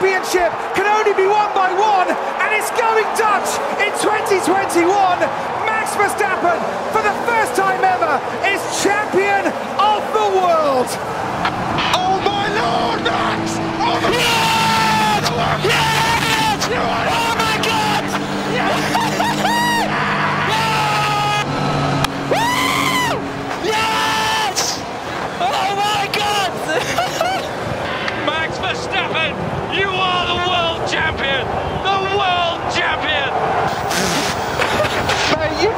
championship can only be won by one, and it's going Dutch in 2021. Max Verstappen, for the first time ever, is champion of the world. Oh my lord, Max! Oh my yes! God! Yes! Oh my god! Yes! You are the world champion! The world champion! Mate, you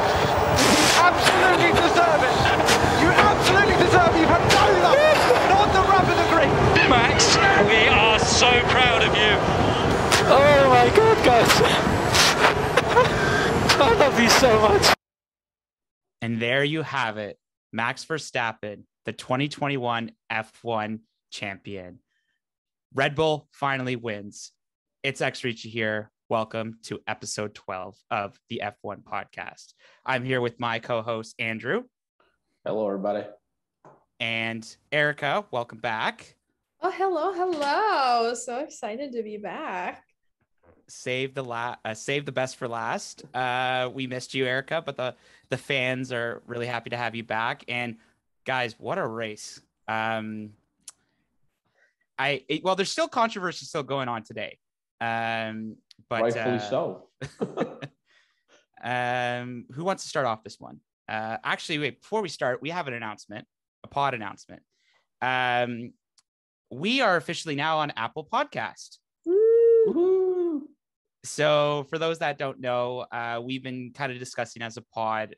absolutely deserve it! You absolutely deserve it! You've had no luck! Not the rub of the green! Max, we are so proud of you! Oh my god, guys! I love you so much! And there you have it. Max Verstappen, the 2021 F1 champion. Red Bull finally wins. It's xRicCi here. Welcome to episode 12 of the F1 podcast. I'm here with my co-host, Andrew. Hello, everybody. And Erica, welcome back. Oh, hello, hello. So excited to be back. Save the best for last. We missed you, Erica, but the fans are really happy to have you back. And guys, what a race. There's still controversy still going on today, but rightfully so. Who wants to start off this one? Actually, wait, before we start, we have an announcement, a pod announcement. We are officially now on Apple Podcast. Woo-hoo. So for those that don't know, we've been discussing as a pod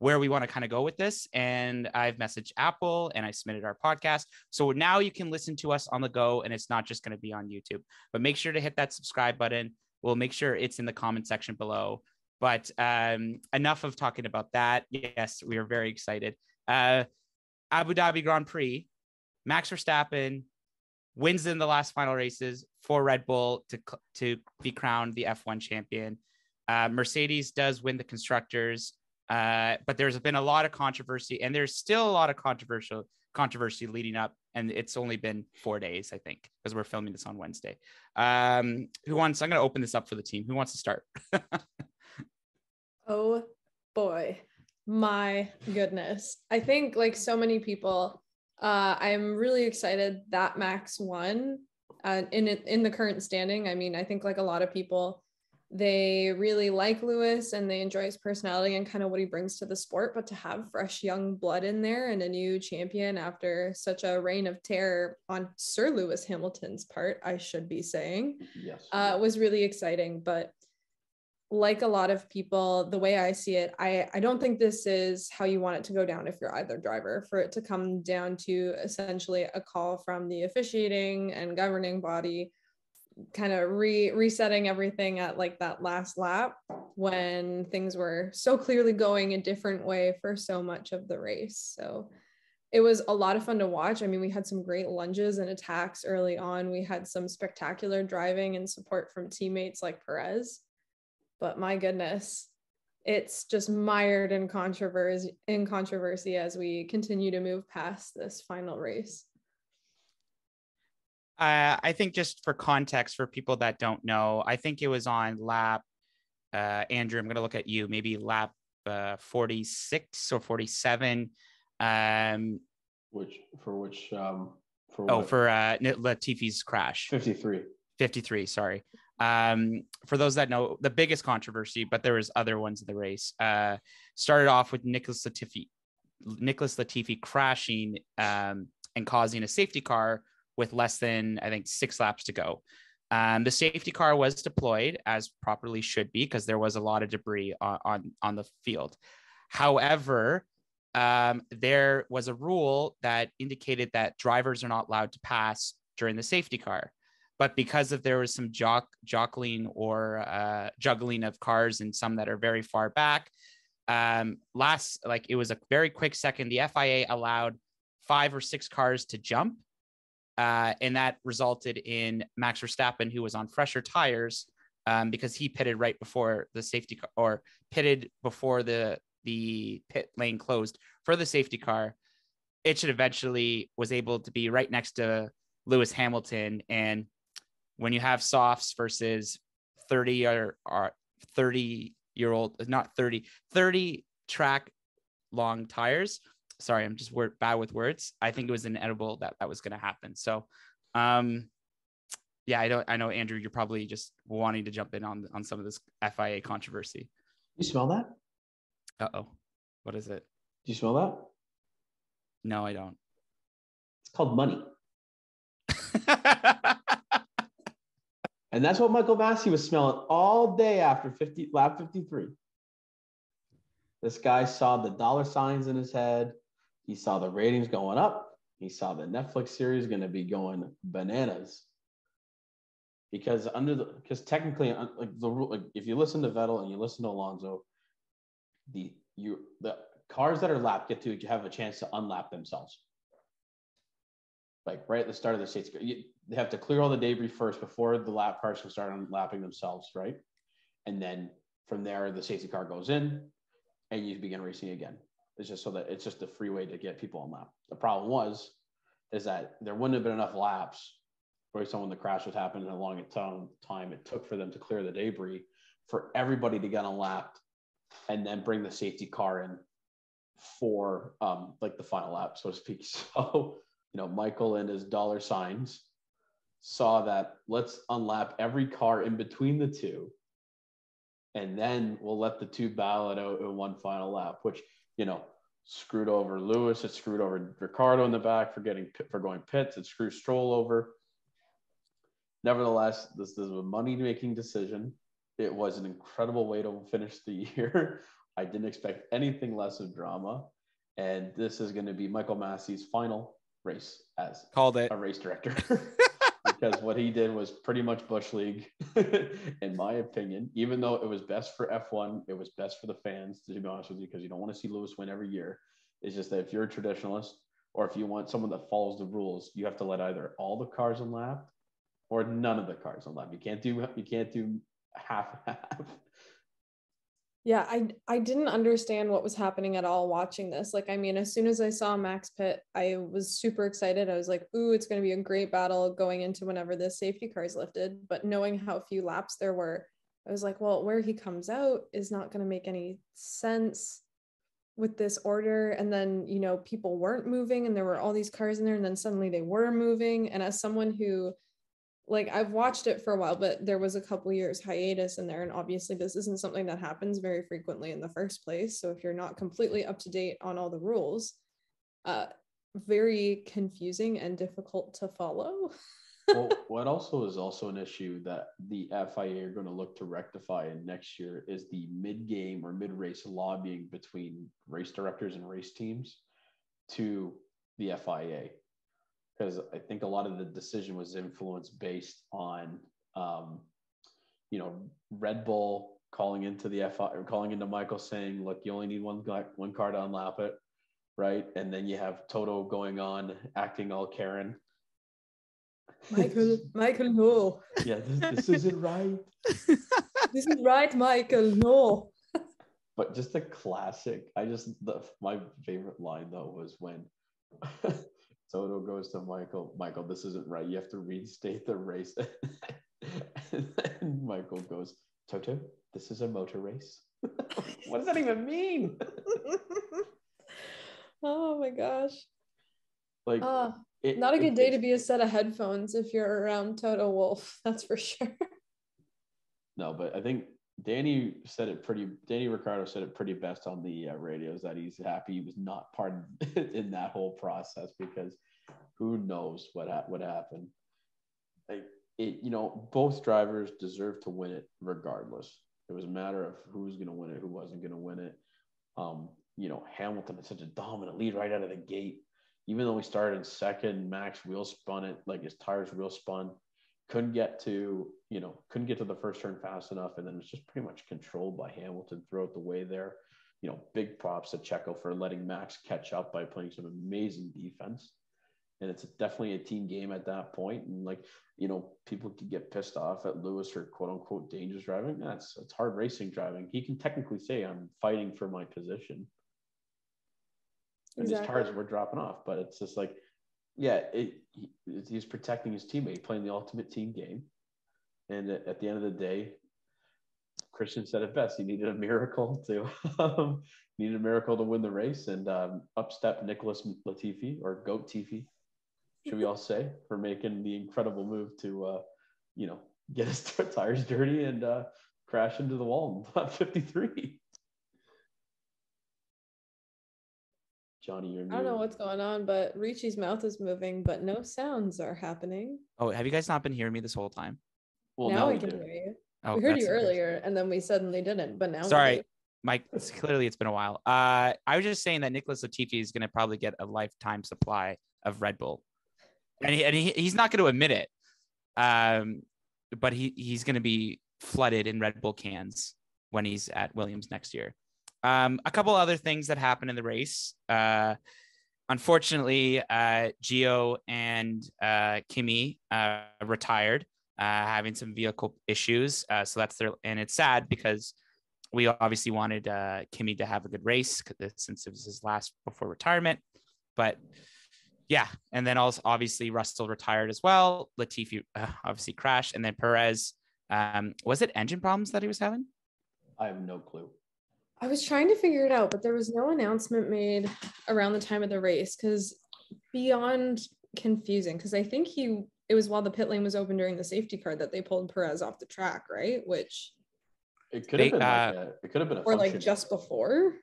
where we want to kind of go with this. And I've messaged Apple and I submitted our podcast. So now you can listen to us on the go and it's not just going to be on YouTube, but make sure to hit that subscribe button. We'll make sure it's in the comment section below, but enough of talking about that. Yes, we are very excited. Abu Dhabi Grand Prix, Max Verstappen wins in the last final races for Red Bull to be crowned the F1 champion. Mercedes does win the constructors. But there's been a lot of controversy and there's still a lot of controversy leading up. And it's only been 4 days, I think, because we're filming this on Wednesday. I'm going to open this up for the team. Who wants to start? Oh boy. My goodness. I think like so many people, I'm really excited that Max won in the current standing. I mean, I think like a lot of people, they really like Lewis and they enjoy his personality and kind of what he brings to the sport, but to have fresh young blood in there and a new champion after such a reign of terror on Sir Lewis Hamilton's part, I should be saying, yes. Was really exciting. But like a lot of people, the way I see it, I don't think this is how you want it to go down if you're either driver, for it to come down to essentially a call from the officiating and governing body kind of resetting everything at like that last lap when things were so clearly going a different way for so much of the race. So it was a lot of fun to watch. I mean, we had some great lunges and attacks early on. We had some spectacular driving and support from teammates like Perez, but my goodness, it's just mired in controversy as we continue to move past this final race. I think just for context, for people that don't know, I think it was on lap, Andrew, I'm going to look at you, maybe lap 46 or 47. For Latifi's crash. 53, sorry. For those that know, the biggest controversy, but there was other ones in the race, started off with Nicholas Latifi crashing and causing a safety car with less than, I think, 6 laps to go. The safety car was deployed as properly should be because there was a lot of debris on the field. However, there was a rule that indicated that drivers are not allowed to pass during the safety car. But because of there was some jockeying or juggling of cars and some that are very far back, it was a very quick second, the FIA allowed 5 or 6 cars to jump. And that resulted in Max Verstappen, who was on fresher tires because he pitted right before the safety car, or pitted before the pit lane closed for the safety car. It should eventually was able to be right next to Lewis Hamilton. And when you have softs versus 30 track long tires. Sorry, I'm just bad with words. I think it was inevitable that was going to happen. So, yeah, I know, Andrew, you're probably just wanting to jump in on some of this FIA controversy. You smell that? Uh-oh. What is it? Do you smell that? No, I don't. It's called money. And that's what Michael Masi was smelling all day after lap 53. This guy saw the dollar signs in his head. He saw the ratings going up. He saw the Netflix series going to be going bananas. Because technically, like the rule, like if you listen to Vettel and you listen to Alonso, the cars that are lapped get to have a chance to unlap themselves. Like right at the start of the states, they have to clear all the debris first before the lap cars can start unlapping themselves, right? And then from there, the safety car goes in, and you begin racing again. It's just it's just the free way to get people on lap. The problem is that there wouldn't have been enough laps where someone the crash would happen and how long time it took for them to clear the debris for everybody to get unlapped and then bring the safety car in for like the final lap, so to speak. So, you know, Michael and his dollar signs saw that let's unlap every car in between the two, and then we'll let the two battle it out in one final lap, which, you know, screwed over Lewis. It screwed over Ricardo in the back for going pits. It screwed Stroll over. Nevertheless, this is a money-making decision. It was an incredible way to finish the year. I didn't expect anything less of drama. And this is going to be Michael Masi's final race as a race director. Because what he did was pretty much Bush League, in my opinion. Even though it was best for F1, it was best for the fans, to be honest with you, because you don't want to see Lewis win every year. It's just that if you're a traditionalist or if you want someone that follows the rules, you have to let either all the cars unlap or none of the cars unlap. You can't do half. Yeah, I didn't understand what was happening at all watching this. Like, I mean, as soon as I saw Max pit, I was super excited. I was like, ooh, it's going to be a great battle going into whenever the safety car is lifted. But knowing how few laps there were, I was like, well, where he comes out is not going to make any sense with this order. And then, you know, people weren't moving and there were all these cars in there and then suddenly they were moving. And as someone who, like, I've watched it for a while, but there was a couple years hiatus in there. And obviously this isn't something that happens very frequently in the first place. So if you're not completely up to date on all the rules, very confusing and difficult to follow. Well, what also is an issue that the FIA are going to look to rectify in next year is the mid-game or mid-race lobbying between race directors and race teams to the FIA. Because I think a lot of the decision was influenced based on, you know, Red Bull calling into the FIA, calling into Michael saying, look, you only need one car to unlap it, right? And then you have Toto going on, acting all Karen. Michael, no. Yeah, this isn't right. This isn't right, Michael, no. But just a classic. My favorite line, though, was when Toto goes to Michael, this isn't right. You have to reinstate the race. And then Michael goes, Toto, this is a motor race. What does that even mean? Oh my gosh. Like, not a good day to be a set of headphones if you're around Toto Wolff, that's for sure. No, but I think Danny Ricciardo said it pretty best on the radios that he's happy he was not part in that whole process, because who knows what happened. Like, you know, both drivers deserve to win it regardless. It was a matter of who was going to win it, who wasn't going to win it. You know, Hamilton had such a dominant lead right out of the gate. Even though we started in second, Max wheel spun it, like his tires wheel spun. Couldn't get to the first turn fast enough, and then it was just pretty much controlled by Hamilton throughout the way there. You know, big props to Checo for letting Max catch up by playing some amazing defense. And it's definitely a team game at that point. And like, you know, people could get pissed off at Lewis for quote unquote dangerous driving. It's hard racing driving. He can technically say, I'm fighting for my position. And exactly. His tires were dropping off, but it's just like, yeah, it he was protecting his teammate, playing the ultimate team game. And at the end of the day, Christian said it best. He needed a miracle to win the race. And up stepped Nicholas Latifi, or Goat Tifi, should we all say, for making the incredible move to, get his tires dirty and crash into the wall in lap 53. Johnny, I don't know what's going on, but RicCi's mouth is moving, but no sounds are happening. Oh, have you guys not been hearing me this whole time? Well, now we can hear you. Oh, we heard you earlier, and then we suddenly didn't, but now. Sorry, Mike. Clearly, it's been a while. I was just saying that Nicholas Latifi is going to probably get a lifetime supply of Red Bull, and he's not going to admit it, but he's going to be flooded in Red Bull cans when he's at Williams next year. A couple other things that happened in the race. Unfortunately, Gio and Kimi retired, having some vehicle issues. So that's their, and it's sad because we obviously wanted Kimi to have a good race since it was his last before retirement. But yeah, and then also obviously Russell retired as well. Latifi obviously crashed, and then Perez. Was it engine problems that he was having? I have no clue. I was trying to figure it out, but there was no announcement made around the time of the race because beyond confusing, because I think it was while the pit lane was open during the safety car that they pulled Perez off the track, right? Which it could have been a or function. Like just before.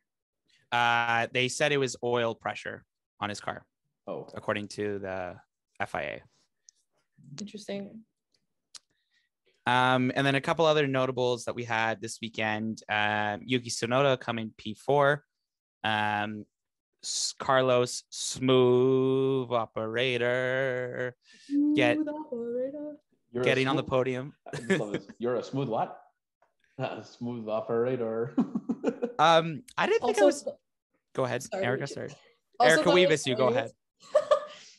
They said it was oil pressure on his car. Oh, okay. According to the FIA. Interesting. And then a couple other notables that we had this weekend, Yuki Tsunoda coming P4, Carlos, smooth operator, getting on the podium. You're a smooth what? A smooth operator. I didn't think also, I was. Go ahead, sorry. Erica. Sorry. Erica Weavis, you go ahead.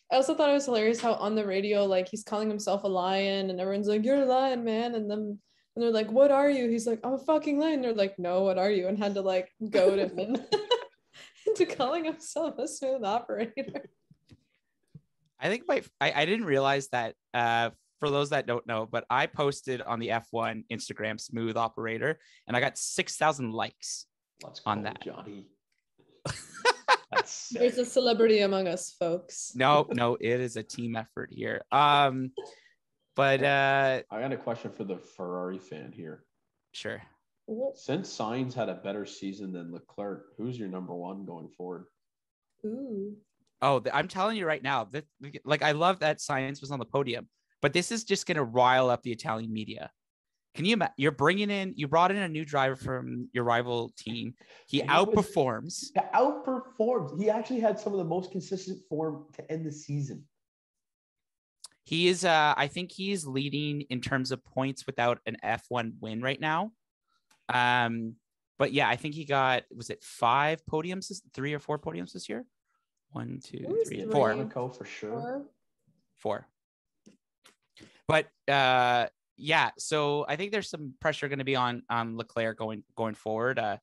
I also thought it was hilarious how on the radio, like, he's calling himself a lion and everyone's like, you're a lion, man. And then and they're like, what are you? He's like, I'm a fucking lion. They're like, no, what are you? And had to like goad him into calling himself a smooth operator. I think I didn't realize that for those that don't know, but I posted on the F1 Instagram smooth operator and I got 6,000 likes. Let's on that. Johnny. There's a celebrity among us, folks. No, it is a team effort here. But I got a question for the Ferrari fan here. Sure. Since Sainz had a better season than Leclerc, who's your number one going forward? Ooh. Oh, I'm telling you right now, that, like, I love that Sainz was on the podium, but this is just going to rile up the Italian media. Can you imagine? You brought in a new driver from your rival team. He outperforms. He actually had some of the most consistent form to end the season. He is, I think he's leading in terms of points without an F1 win right now. But yeah, I think he got, was it 3 or 4 podiums this year? 1, 2, 3, 4. Monaco for sure. 4. But, yeah, so I think there's some pressure going to be on Leclerc going forward. I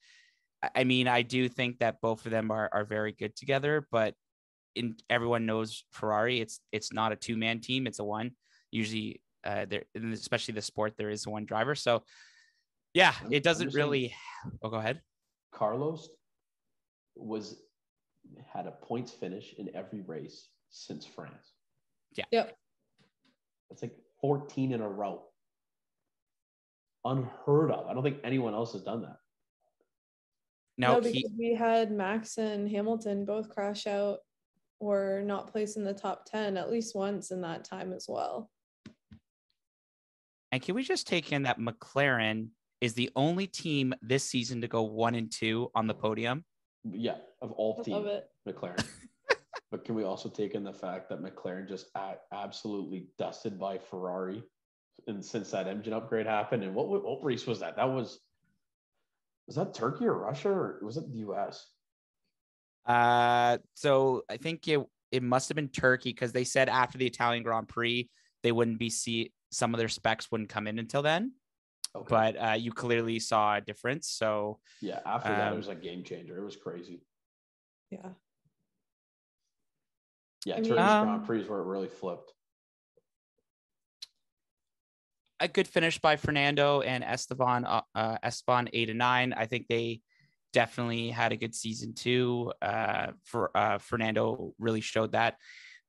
mean, I do think that both of them are very good together, but everyone knows Ferrari. It's not a two-man team; it's a one. Usually, especially the sport, there is one driver. So, yeah, it doesn't really. Oh, go ahead. Carlos had a points finish in every race since France. Yeah. Yep. It's like 14 in a row. Unheard of. I don't think anyone else has done that. No, because we had Max and Hamilton both crash out or not place in the top 10 at least once in that time as well. And can we just take in that McLaren is the only team this season to go 1 and 2 on the podium? Yeah, of all teams, McLaren. But can we also take in the fact that McLaren just absolutely dusted by Ferrari? And since that engine upgrade happened, and what race was that? Was that Turkey or Russia, or was it the U.S.? So I think it must have been Turkey because they said after the Italian Grand Prix they wouldn't some of their specs wouldn't come in until then. Okay. But you clearly saw a difference. So yeah, after that it was a game changer. It was crazy. Yeah. Yeah, Turkey's Grand Prix is where it really flipped. a good finish by Fernando and Esteban. Esteban 8 and 9. I think they definitely had a good season too. Fernando really showed that.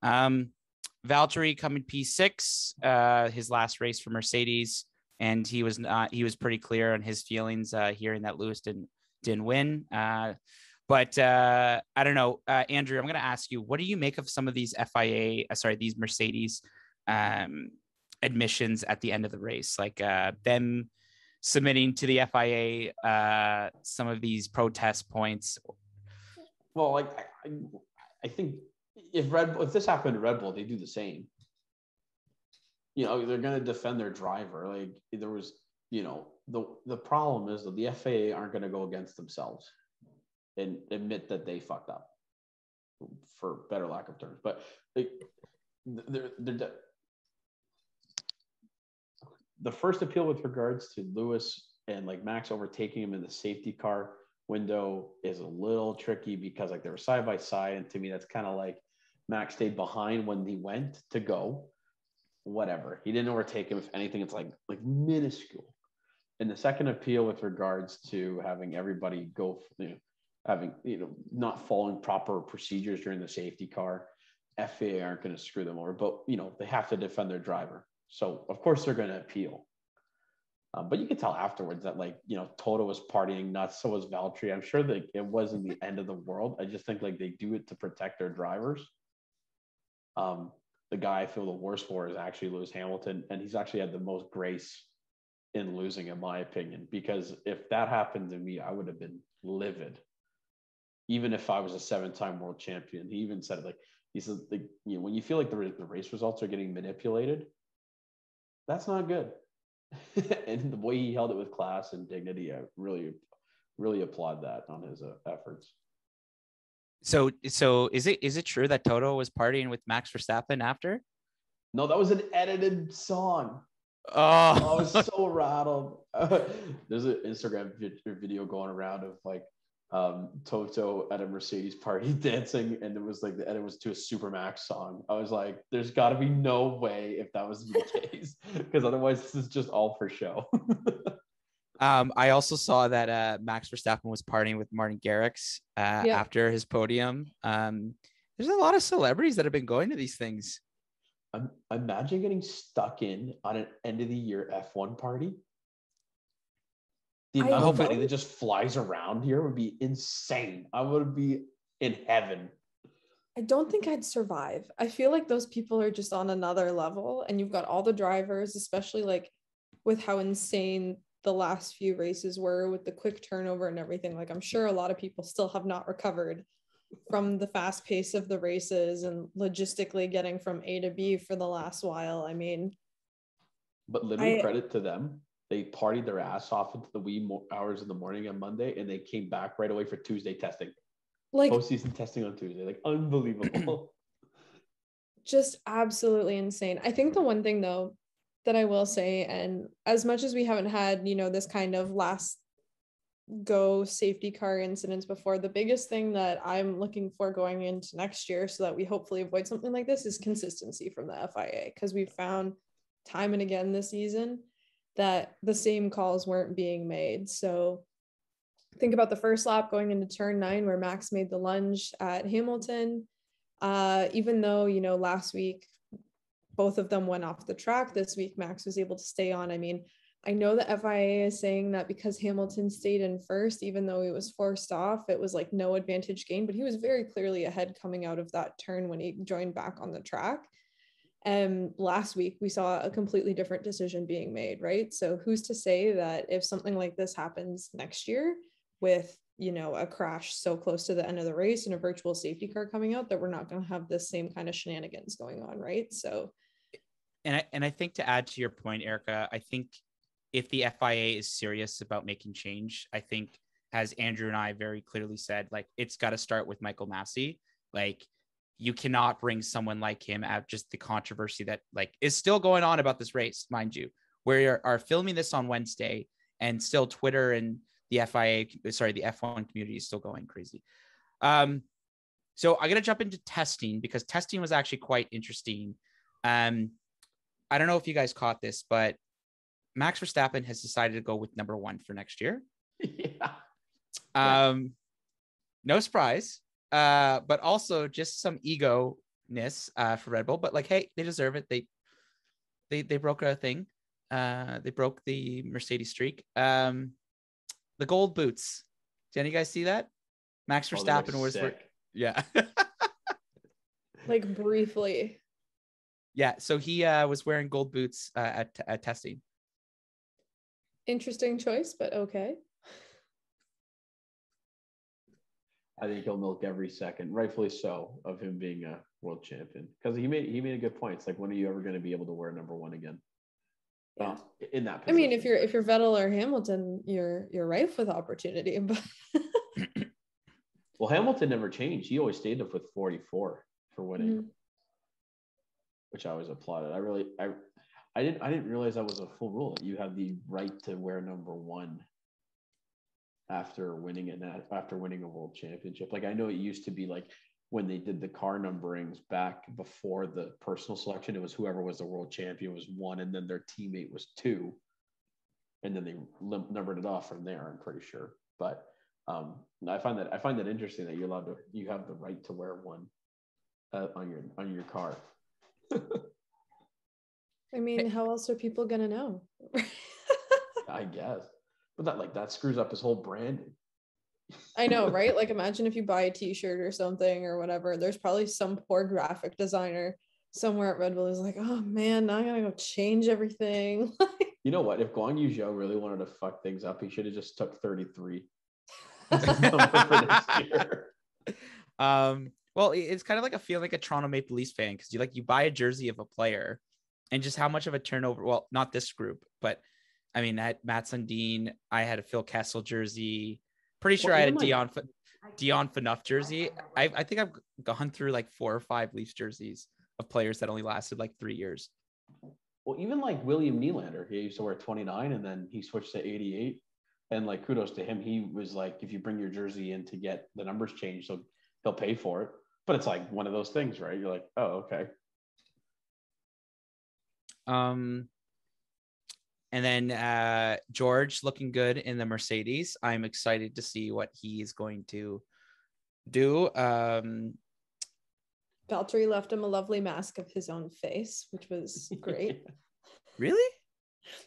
Valtteri coming P6, his last race for Mercedes, and he was pretty clear on his feelings hearing that Lewis didn't win. But I don't know, Andrew, I'm going to ask you, what do you make of some of these these Mercedes admissions at the end of the race, like them submitting to the FIA some of these protest points? Well, like I think if this happened to Red Bull, they do the same. You know, they're going to defend their driver. Like there was, you know, the problem is that the FIA aren't going to go against themselves and admit that they fucked up, for better lack of terms. But like, the first appeal with regards to Lewis and like Max overtaking him in the safety car window is a little tricky because like they were side by side, and to me that's kind of like Max stayed behind when he went to go. Whatever, he didn't overtake him. If anything, it's like minuscule. And the second appeal with regards to having everybody go, not following proper procedures during the safety car, FIA aren't going to screw them over, but you know, they have to defend their driver. So of course they're going to appeal. But you can tell afterwards that like, you know, Toto was partying nuts. So was Valtteri. I'm sure that it wasn't the end of the world. I just think like they do it to protect their drivers. The guy I feel the worst for is actually Lewis Hamilton. And he's actually had the most grace in losing, in my opinion, because if that happened to me, I would have been livid. Even if I was a 7-time world champion, he even said like, he said, like, you know, when you feel like the race results are getting manipulated, that's not good. And the way he held it with class and dignity, I really, really applaud that on his efforts. So is it true that Toto was partying with Max Verstappen after? No, that was an edited song. Oh, I was so rattled. There's an Instagram video going around of like Toto at a Mercedes party dancing, and it was like the edit was to a Supermax song. I was like, there's got to be no way if that was the case, because otherwise this is just all for show. I also saw that Max Verstappen was partying with Martin Garrix after his podium. There's a lot of celebrities that have been going to these things. Imagine getting stuck in on an end of the year F1 party. The amount of money that just flies around here would be insane. I would be in heaven. I don't think I'd survive. I feel like those people are just on another level, and you've got all the drivers, especially like with how insane the last few races were with the quick turnover and everything. Like I'm sure a lot of people still have not recovered from the fast pace of the races and logistically getting from A to B for the last while. I mean, but literally credit to them. They partied their ass off into the wee hours of the morning on Monday, and they came back right away for Tuesday testing. Like postseason testing on Tuesday, like unbelievable. Just absolutely insane. I think the one thing though that I will say, and as much as we haven't had, you know, this kind of last go safety car incidents before, the biggest thing that I'm looking for going into next year so that we hopefully avoid something like this is consistency from the FIA, because we've found time and again this season that the same calls weren't being made. So think about the first lap going into turn 9 where Max made the lunge at Hamilton. Even though, you know, last week, both of them went off the track, this week Max was able to stay on. I mean, I know the FIA is saying that because Hamilton stayed in first, even though he was forced off, it was like no advantage gain, but he was very clearly ahead coming out of that turn when he joined back on the track. And last week we saw a completely different decision being made, right? So who's to say that if something like this happens next year with, you know, a crash so close to the end of the race and a virtual safety car coming out, that we're not going to have this same kind of shenanigans going on, right? So. And I think to add to your point, Erica, I think if the FIA is serious about making change, I think as Andrew and I very clearly said, like it's got to start with Michael Masi. Like, you cannot bring someone like him out, just the controversy that like is still going on about this race, mind you. We are filming this on Wednesday, and still Twitter and the F1 community is still going crazy. So I'm going to jump into testing, because testing was actually quite interesting. I don't know if you guys caught this, but Max Verstappen has decided to go with number one for next year. Yeah. No surprise, but also just some ego-ness for Red Bull. But like, hey, they deserve it. They broke a thing. They broke the Mercedes streak. The gold boots. Did any of you guys see that? Max Verstappen was yeah. Like briefly. Yeah, so he was wearing gold boots at testing. Interesting choice, but okay. I think he'll milk every second, rightfully so, of him being a world champion, because he made a good point. It's like, when are you ever going to be able to wear number one again? Yeah. In that position. I mean, if you're Vettel or Hamilton, you're rife with opportunity. But well, Hamilton never changed. He always stayed up with 44 for winning, mm-hmm. which I always applauded. I didn't realize that was a full rule. You have the right to wear number one after winning a world championship. Like, I know it used to be like when they did the car numberings back before the personal selection, it was whoever was the world champion was one, and then their teammate was two, and then they numbered it off from there, I'm pretty sure. But I find that interesting that you have the right to wear one on your car. I mean, how else are people gonna know? I guess. But that screws up his whole branding. I know, right? Like, imagine if you buy a t-shirt or something or whatever, there's probably some poor graphic designer somewhere at Red Bull who's like, oh man, now I gotta go change everything. You know what? If Guan Yu Zhou really wanted to fuck things up, he should have just took 33. Well, it's kind of like a feeling like a Toronto Maple Leafs fan, because you buy a jersey of a player and just how much of a turnover. Well, not this group, but I mean, I had Matt Sundin. I had a Phil Kessel jersey. Pretty sure I had a Dion Phaneuf jersey. I think I've gone through like 4 or 5 Leafs jerseys of players that only lasted like 3 years. Well, even like William Nylander, he used to wear 29 and then he switched to 88. And like, kudos to him. He was like, if you bring your jersey in to get the numbers changed, so he'll pay for it. But it's like one of those things, right? You're like, oh, okay. And then George looking good in the Mercedes. I'm excited to see what he is going to do. Valtteri left him a lovely mask of his own face, which was great. Really?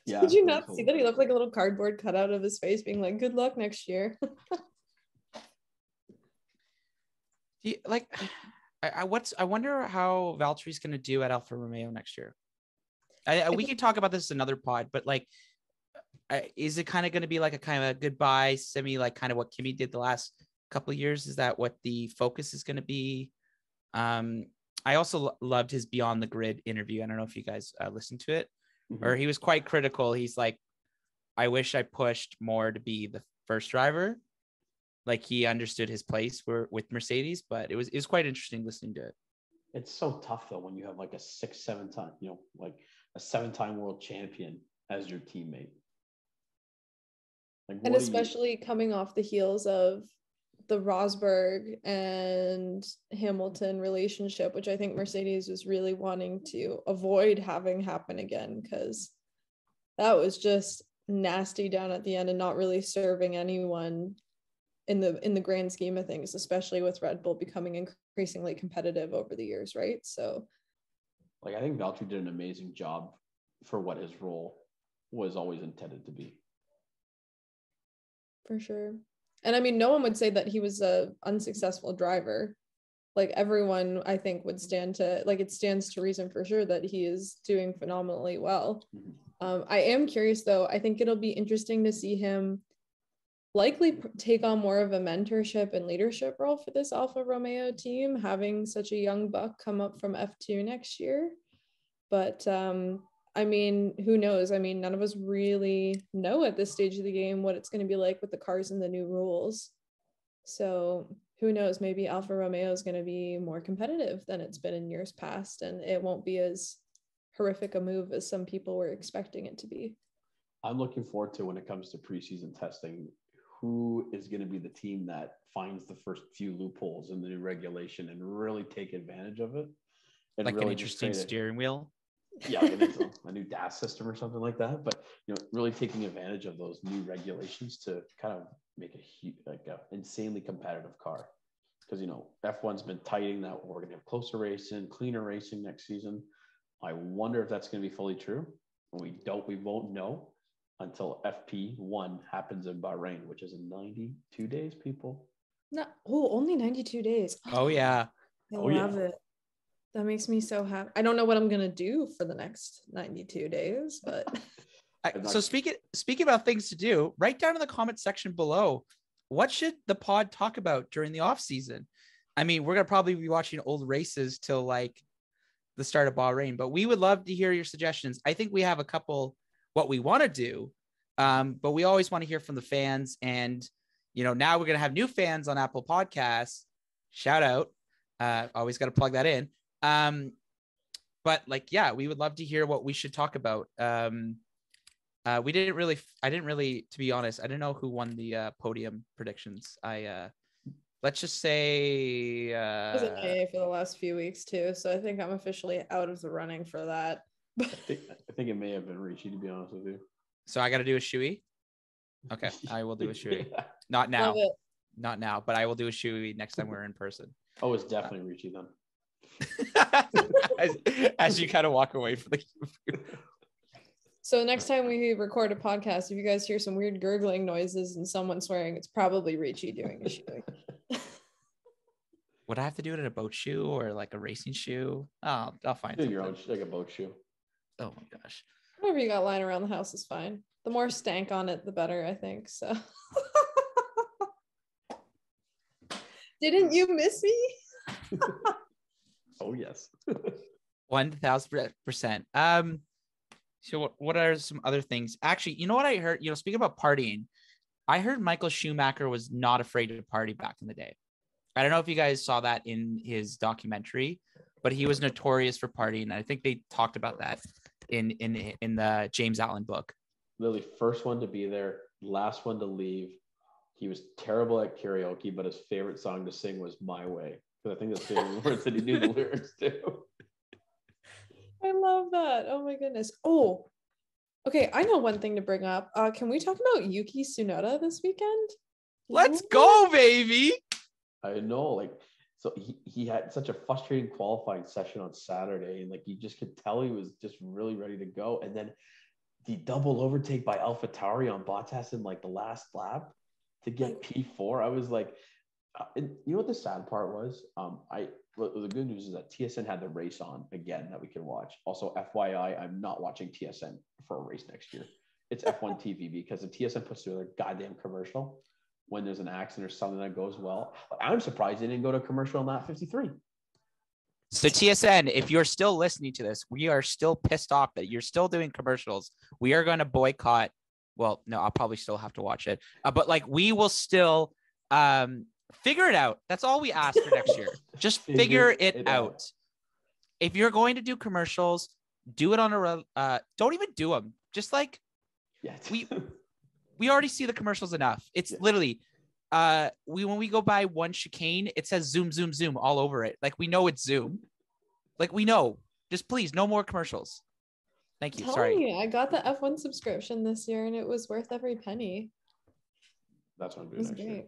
Yeah. Did you not see that? He looked like a little cardboard cutout of his face being like, good luck next year. I wonder how Valtteri's going to do at Alfa Romeo next year. We can talk about this in another pod, but like, is it kind of going to be like a kind of a goodbye semi, like kind of what Kimi did the last couple of years? Is that what the focus is going to be? I also loved his Beyond the Grid interview. I don't know if you guys listened to it, mm-hmm. or he was quite critical. He's like, I wish I pushed more to be the first driver. Like, he understood his place with Mercedes, but it was quite interesting listening to it. It's so tough though, when you have like a 6-7 time, you know, like a 7-time world champion as your teammate. Like, and especially coming off the heels of the Rosberg and Hamilton relationship, which I think Mercedes was really wanting to avoid having happen again, because that was just nasty down at the end and not really serving anyone in the grand scheme of things, especially with Red Bull becoming increasingly competitive over the years, right? So like, I think Valtteri did an amazing job for what his role was always intended to be. For sure. And I mean, no one would say that he was an unsuccessful driver. Like, everyone, I think, would it stands to reason for sure that he is doing phenomenally well. Mm-hmm. I am curious, though. I think it'll be interesting to see him likely take on more of a mentorship and leadership role for this Alfa Romeo team, having such a young buck come up from F2 next year. But I mean, who knows? I mean, none of us really know at this stage of the game what it's going to be like with the cars and the new rules. So who knows? Maybe Alfa Romeo is going to be more competitive than it's been in years past, and it won't be as horrific a move as some people were expecting it to be. I'm looking forward to, when it comes to preseason testing, who is going to be the team that finds the first few loopholes in the new regulation and really take advantage of it. And like, really an interesting steering wheel. Yeah, get into a new DAS system or something like that. But, you know, really taking advantage of those new regulations to kind of make a huge, like an insanely competitive car. Because, you know, F1's been tightening that we're going to have closer racing, cleaner racing next season. I wonder if that's going to be fully true. We won't know until FP1 happens in Bahrain, which is in 92 days, people. Only 92 days. Oh, yeah. I love it. That makes me so happy. I don't know what I'm going to do for the next 92 days, but. So speaking about things to do, write down in the comment section below, what should the pod talk about during the off season? I mean, we're going to probably be watching old races till like the start of Bahrain, but we would love to hear your suggestions. I think we have a couple what we want to do, but we always want to hear from the fans. And, you know, now we're going to have new fans on Apple Podcasts. Shout out. Always got to plug that in. But like, yeah, we would love to hear what we should talk about. To be honest, I didn't know who won the podium predictions. Let's just say I was an AA for the last few weeks too, so I think I'm officially out of the running for that. I think it may have been Richie, to be honest with you. So I got to do a shoey. Okay, I will do a shoey. Yeah. Not now, but I will do a shoey next time we're in person. Oh, it's definitely Richie then. as you kind of walk away from the computer. So next time we record a podcast, if you guys hear some weird gurgling noises and someone swearing, it's probably Richie doing a shoe. Would I have to do it in a boat shoe or like a racing shoe? Oh, I'll find your own, like a boat shoe. Oh my gosh, whatever you got lying around the house is fine. The more stank on it, the better, I think. So didn't you miss me? Oh yes. 1000%. So what are some other things? Actually, you know what I heard, you know, speaking about partying, I heard Michael Schumacher was not afraid to party back in the day. I don't know if you guys saw that in his documentary, but he was notorious for partying. And I think they talked about that in the James Allen book. Literally first one to be there, last one to leave. He was terrible at karaoke, but his favorite song to sing was My Way. I think that's the words that he knew the lyrics to. I love that. Oh my goodness. Oh, okay. I know one thing to bring up. Can we talk about Yuki Tsunoda this weekend? Let's go, baby. I know. Like, so he had such a frustrating qualifying session on Saturday, and like you just could tell he was just really ready to go. And then the double overtake by AlphaTauri on Bottas in like the last lap to get P4. I was like. And you know what the sad part was? The good news is that TSN had the race on again that we can watch. Also, FYI, I'm not watching TSN for a race next year. It's F1 TV, because if TSN puts through their goddamn commercial when there's an accident or something that goes well, I'm surprised they didn't go to commercial on lap 53. So TSN, if you're still listening to this, we are still pissed off that you're still doing commercials. We are going to boycott. Well, no, I'll probably still have to watch it, but like we will still. Figure it out. That's all we ask for next year. Just figure it out. If you're going to do commercials, do it on a don't even do them. Just like we already see the commercials enough. It's literally when we go by one chicane, it says zoom, zoom, zoom all over it. Like we know it's zoom. Like we know. Just please, no more commercials. Thank you. Sorry. I got the F1 subscription this year and it was worth every penny. That's what I'm doing next year.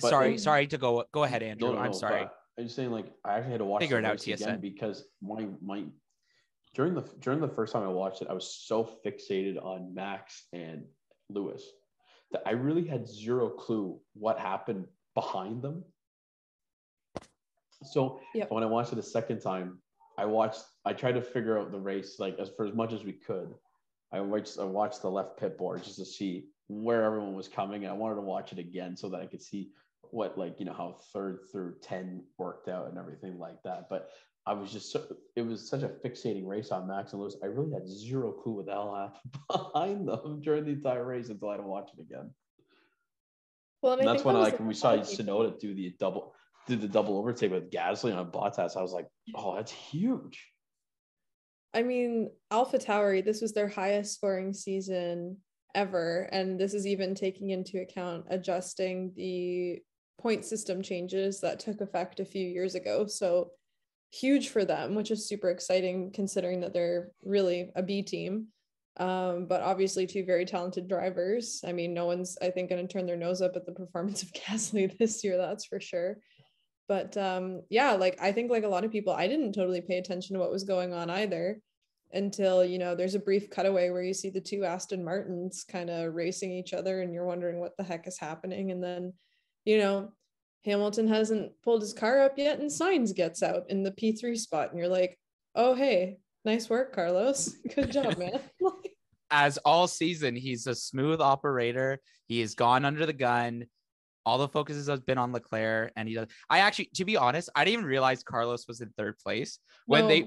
But sorry to go ahead, Andrew. No, I'm sorry. I'm just saying, like, I actually had to watch it out again because my during the first time I watched it, I was so fixated on Max and Lewis that I really had zero clue what happened behind them. So when I watched it a second time, I tried to figure out the race like as much as we could. I watched the left pit board just to see where everyone was coming, and I wanted to watch it again so that I could see what, like, you know, how 3rd through 10 worked out and everything like that. But I was just it was such a fixating race on Max and Lewis. I really had zero clue what the hell happened behind them during the entire race until I had to watch it again. Well, and that's when we saw Tsunoda do the double overtake with Gasly on Bottas. I was like, oh, that's huge. I mean, AlphaTauri, this was their highest scoring season ever, and this is even taking into account adjusting the point system changes that took effect a few years ago. So huge for them, which is super exciting considering that they're really a B team. But obviously two very talented drivers. I mean, no one's, I think, going to turn their nose up at the performance of Gasly this year, that's for sure. But yeah, like, I think like a lot of people, I didn't totally pay attention to what was going on either until, you know, there's a brief cutaway where you see the two Aston Martins kind of racing each other and you're wondering what the heck is happening. And then, you know, Hamilton hasn't pulled his car up yet and Sainz gets out in the P3 spot. And you're like, oh, hey, nice work, Carlos. Good job, man. As all season, he's a smooth operator. He has gone under the gun. All the focus has been on Leclerc. And he does. I actually, to be honest, I didn't even realize Carlos was in third place when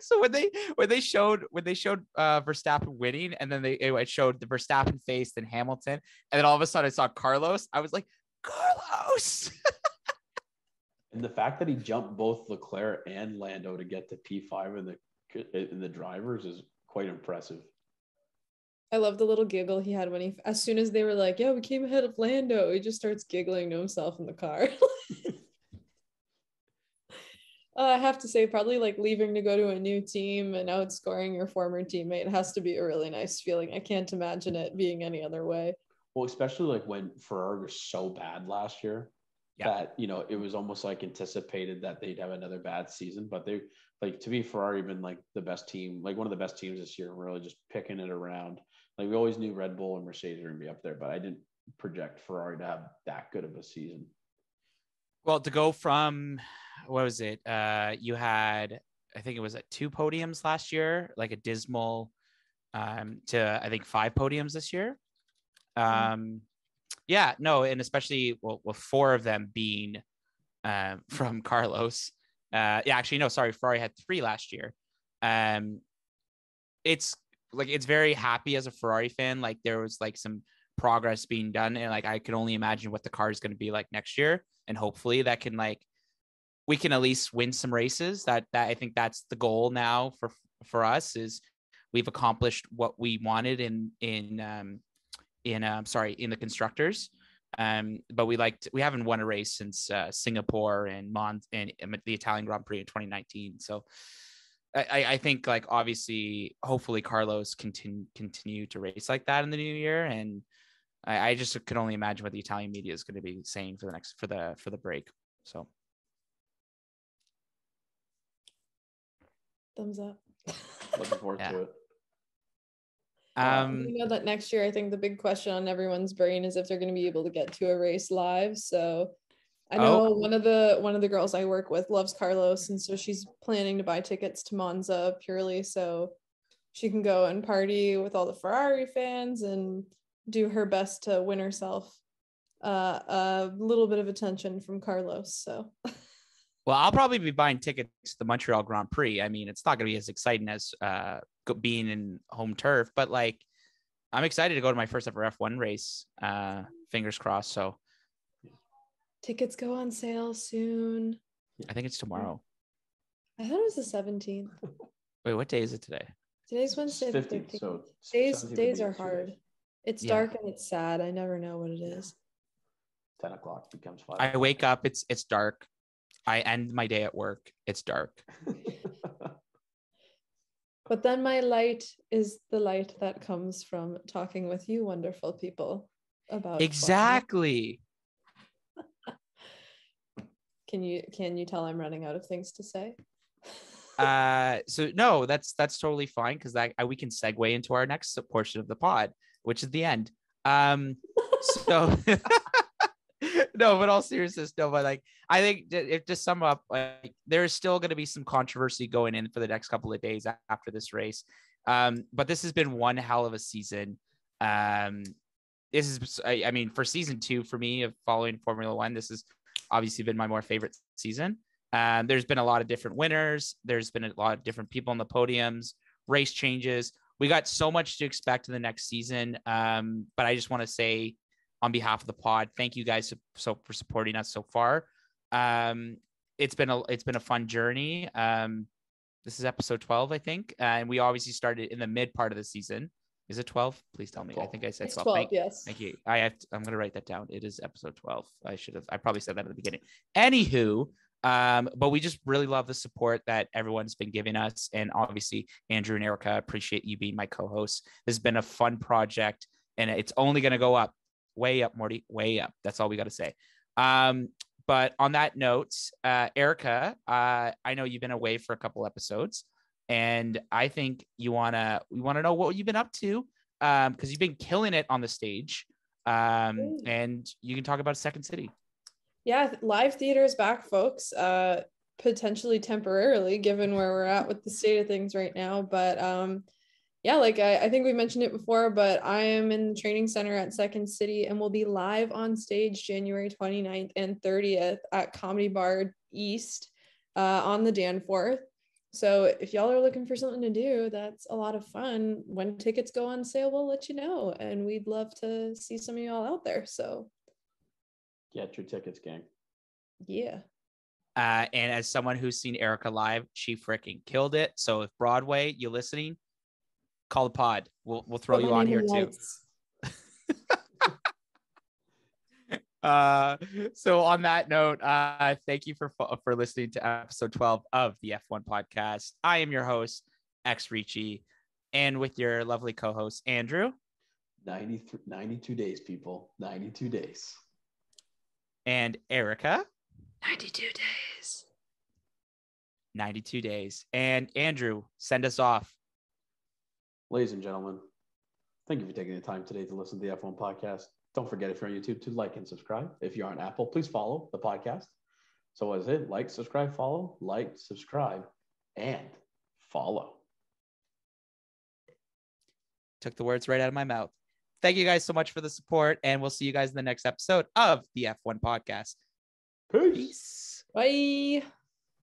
So when they showed Verstappen winning, and then it showed the Verstappen face, then Hamilton, and then all of a sudden I saw Carlos. I was like, Carlos. And the fact that he jumped both Leclerc and Lando to get to P5 in the drivers is quite impressive. I love the little giggle he had when he, as soon as they were like, yeah, we came ahead of Lando, he just starts giggling to himself in the car. I have to say, probably like leaving to go to a new team and outscoring your former teammate has to be a really nice feeling. I can't imagine it being any other way. Well, especially like when Ferrari was so bad last year, that, you know, it was almost like anticipated that they'd have another bad season. But they, like, to me, Ferrari been like the best team, like one of the best teams this year, really just picking it around. Like, we always knew Red Bull and Mercedes were going to be up there, but I didn't project Ferrari to have that good of a season. Well, to go from, what was it? You had, I think it was at 2 podiums last year, like a dismal, to I think 5 podiums this year. Yeah, no. And especially well, 4 of them being, from Carlos. Yeah, actually, no, sorry. Ferrari had 3 last year. It's like, it's very happy as a Ferrari fan. Like, there was like some progress being done, and like, I can only imagine what the car is going to be like next year. And hopefully that can, like, we can at least win some races. That I think that's the goal now for us, is we've accomplished what we wanted in the constructors. But we haven't won a race since Singapore and the Italian Grand Prix in 2019. So I think, like, obviously, hopefully Carlos continue to race like that in the new year. And I just can only imagine what the Italian media is going to be saying for the break. So thumbs up. Looking forward to it. You know that next year, I think the big question on everyone's brain is if they're going to be able to get to a race live. So I know one of the girls I work with loves Carlos, and so she's planning to buy tickets to Monza purely so she can go and party with all the Ferrari fans and do her best to win herself a little bit of attention from Carlos. So, well, I'll probably be buying tickets to the Montreal Grand Prix. I mean, it's not going to be as exciting as being in home turf, but like, I'm excited to go to my first ever F1 race. Fingers crossed. So, tickets go on sale soon. I think it's tomorrow. I thought it was the 17th. Wait, what day is it today? Today's Wednesday, the 15th. So days are hard. It's dark and it's sad. I never know what it is. 10 o'clock becomes 5. I wake up, it's dark. I end my day at work, it's dark. But then my light is the light that comes from talking with you wonderful people about exactly. Can you tell I'm running out of things to say? So no, that's totally fine, because we can segue into our next portion of the pod, which is the end. No, but all seriousness, no, but like, I think to sum up, like, there's still going to be some controversy going in for the next couple of days after this race. But this has been one hell of a season. This is, I mean, for season 2 for me of following Formula 1, this has obviously been my more favorite season. There's been a lot of different winners. There's been a lot of different people on the podiums, race changes. We got so much to expect in the next season. But I just want to say, on behalf of the pod, thank you guys so for supporting us so far. It's been a fun journey. This is episode 12, I think. And we obviously started in the mid part of the season. Is it 12? Please tell me. 12. I think I said 12. 12, yes. Thank you. I'm going to write that down. It is episode 12. I probably said that at the beginning. Anywho, But we just really love the support that everyone's been giving us. And obviously, Andrew and Erica, appreciate you being my co-hosts. This has been a fun project, and it's only going to go up, way up, Morty, way up. That's all we got to say. But on that note, Erica, I know you've been away for a couple episodes, and I think we want to know what you've been up to, because you've been killing it on the stage, and you can talk about Second City. Yeah, live theater is back, folks, potentially temporarily, given where we're at with the state of things right now. But yeah, like I think we mentioned it before, but I am in the training center at Second City, and we'll be live on stage January 29th and 30th at Comedy Bar East on the Danforth. So if y'all are looking for something to do, that's a lot of fun. When tickets go on sale, we'll let you know, and we'd love to see some of y'all out there. So get your tickets, gang. Yeah. And as someone who's seen Erica live, she freaking killed it. So if Broadway, you're listening, call the pod. We'll throw you on here too. So on that note, thank you for listening to episode 12 of the F1 podcast. I am your host, xRicCi, and with your lovely co-host, Andrew. 92 days, people. 92 days. And Erica, 92 days. 92 days. And Andrew, send us off. Ladies and gentlemen, thank you for taking the time today to listen to the F1 podcast. Don't forget, if you're on YouTube, to like and subscribe. If you're on Apple, please follow the podcast. So as it, like, subscribe, follow, like, subscribe, and follow. Took the words right out of my mouth. Thank you guys so much for the support, and we'll see you guys in the next episode of the F1 podcast. Peace. Bye.